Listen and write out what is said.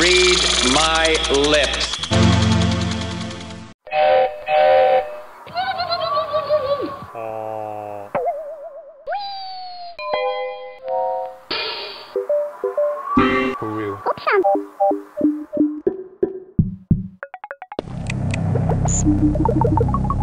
Read my lips. Oops.